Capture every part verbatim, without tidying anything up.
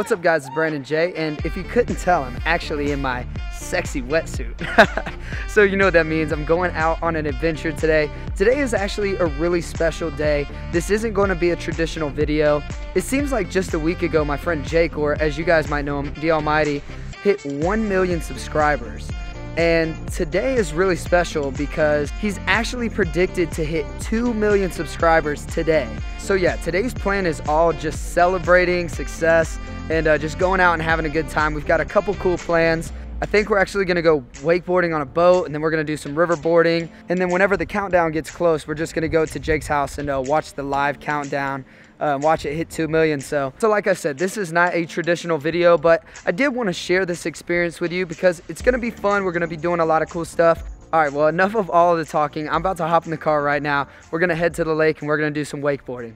What's up guys, it's Brandon J, and if you couldn't tell, I'm actually in my sexy wetsuit. So you know what that means, I'm going out on an adventure today. Today is actually a really special day. This isn't going to be a traditional video. It seems like just a week ago, my friend Jake, or as you guys might know him, DallMyD, hit one million subscribers. And today is really special because he's actually predicted to hit two million subscribers today. So yeah, today's plan is all just celebrating success and uh, just going out and having a good time. We've got a couple cool plans. I think we're actually gonna go wakeboarding on a boat, and then we're gonna do some riverboarding. And then whenever the countdown gets close, we're just gonna go to Jake's house and uh, watch the live countdown, uh, watch it hit two million. So, so like I said, this is not a traditional video, but I did wanna share this experience with you because it's gonna be fun. We're gonna be doing a lot of cool stuff. All right, well, enough of all of the talking. I'm about to hop in the car right now. We're gonna head to the lake and we're gonna do some wakeboarding.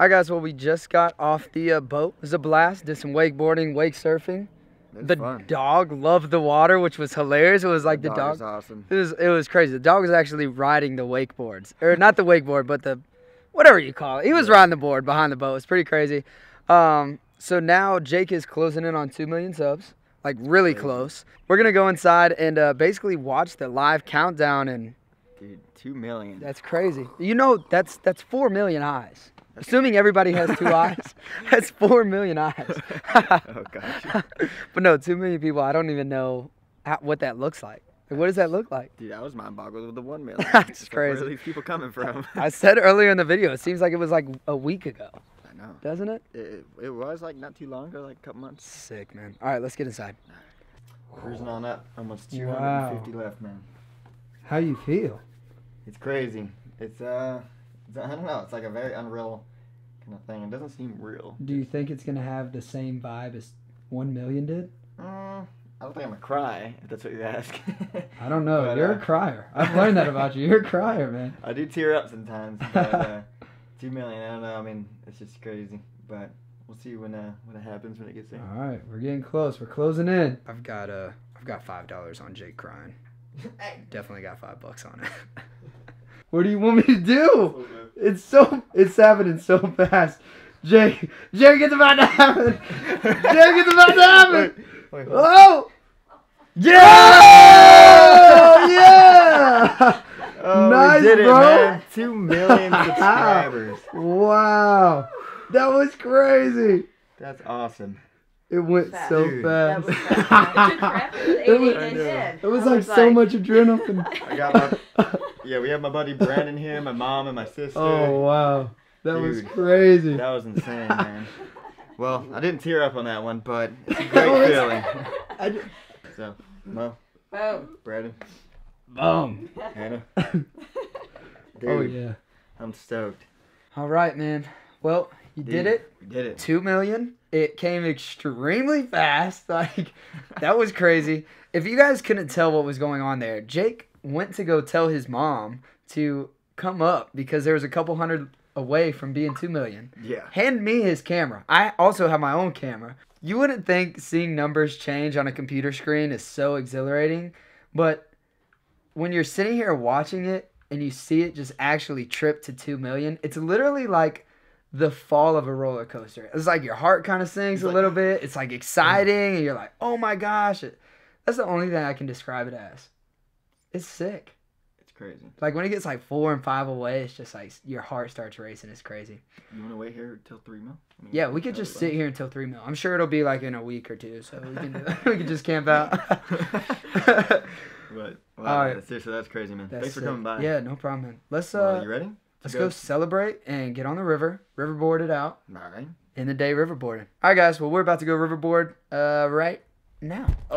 Alright guys, well, we just got off the uh, boat. It was a blast. Did some wakeboarding, wake surfing. The fun. Dog loved the water, which was hilarious. It was like the, the dog. dog awesome. It was it was crazy. The dog was actually riding the wakeboards, or not the wakeboard, but the whatever you call it. He was yeah. riding the board behind the boat. It was pretty crazy. Um, so now Jake is closing in on two million subs, like really crazy. close. We're gonna go inside and uh, basically watch the live countdown and. Dude, two million. That's crazy. You know, that's that's four million eyes. Assuming everybody has two eyes, that's four million eyes. Oh gosh! But no, two million people. I don't even know how, what that looks like. Like. What does that look like? Dude, I was mind boggled with the one million. That's it's crazy. Like, where are these people coming from? I said earlier in the video, it seems like it was like a week ago. I know. Doesn't it? It, it was like not too long ago, like a couple months. Sick, man. All right, let's get inside. Right. Cruising on up. Almost two hundred fifty wow. left, man. How you feel? It's crazy. It's uh. I don't know. It's like a very unreal kind of thing. It doesn't seem real. Do you think it's going to have the same vibe as one million did? Mm, I don't think I'm going to cry, if that's what you ask. I don't know. But, You're uh, a crier. I've learned that about you. You're a crier, man. I do tear up sometimes. But, uh, two million, I don't know. I mean, it's just crazy. But we'll see when uh, when it happens, when it gets there. All right. We're getting close. We're closing in. I've got uh, I've got five dollars on Jake crying. Definitely got five bucks on it. What do you want me to do? It's so, it's happening so fast. Jake, Jake, it's about to happen. Jake, it's about to happen. Wait, wait, oh! Yeah! Oh, yeah! Oh, nice, we did it, bro. Man. Two million subscribers. Wow. That was crazy. That's awesome. It went fast. so Dude. fast. That was it was, it was like was so like... much adrenaline. I got my, yeah, we have my buddy Brandon here, my mom, and my sister. Oh, wow. That Dude, was crazy. That was insane, man. Well, I didn't tear up on that one, but it's a great feeling. I did. So, Mo. Boom. Brandon. Boom. Hannah. Dude, oh, yeah. I'm stoked. All right, man. Well, you Dude, did it. You did it. Two million. It came extremely fast. Like, that was crazy. If you guys couldn't tell what was going on there, Jake went to go tell his mom to come up because there was a couple hundred away from being two million. Yeah. Hand me his camera. I also have my own camera. You wouldn't think seeing numbers change on a computer screen is so exhilarating, but when you're sitting here watching it and you see it just actually trip to two million, it's literally like the fall of a roller coaster. It's like your heart kind of sinks a little bit. It's like exciting, and you're like, oh my gosh. It, That's the only thing I can describe it as. It's sick. It's crazy. Like, when it gets, like, four and five away, it's just, like, your heart starts racing. It's crazy. You want to wait here until three mil? I mean, yeah, we could just sit here until three mil. I'm sure it'll be, like, in a week or two, so we can we can just camp out. But, wow, all right. That's it. So that's crazy, man. That's Thanks for sick. coming by. Yeah, no problem, man. Let's, uh... Well, you ready? Let's go. go celebrate and get on the river. Riverboard it out. All right. In the day riverboarding. All right, guys. Well, we're about to go riverboard uh, right now. Oh.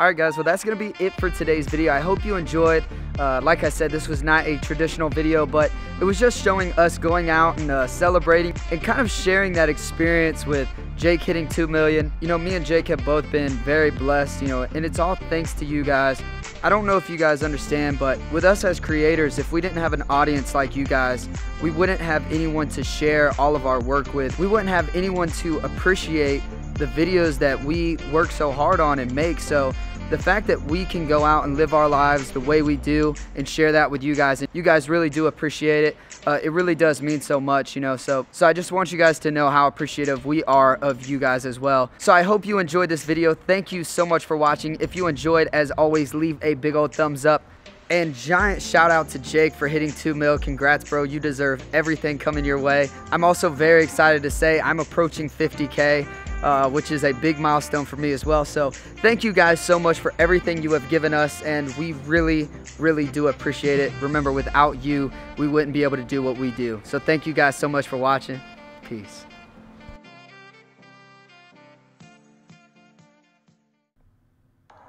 Alright guys, well that's going to be it for today's video. I hope you enjoyed. Uh, like I said, this was not a traditional video, but it was just showing us going out and uh, celebrating and kind of sharing that experience with Jake hitting two million. You know, me and Jake have both been very blessed, you know, and it's all thanks to you guys. I don't know if you guys understand, but with us as creators, if we didn't have an audience like you guys, we wouldn't have anyone to share all of our work with. We wouldn't have anyone to appreciate the videos that we work so hard on and make. So the fact that we can go out and live our lives the way we do and share that with you guys, and you guys really do appreciate it. Uh, it really does mean so much, you know, so so I just want you guys to know how appreciative we are of you guys as well. So I hope you enjoyed this video. Thank you so much for watching. If you enjoyed, as always, leave a big old thumbs up. And giant shout out to Jake for hitting two mil. Congrats, bro. You deserve everything coming your way. I'm also very excited to say I'm approaching fifty K. Uh, which is a big milestone for me as well. So thank you guys so much for everything you have given us, and we really, really do appreciate it. Remember, without you, we wouldn't be able to do what we do. So thank you guys so much for watching. Peace.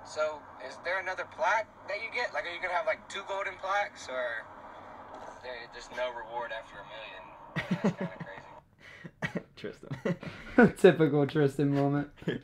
So is there another plaque that you get? Like, are you gonna have like two golden plaques, or there's no reward after a million? That's kind of crazy. Tristan. Typical Tristan moment.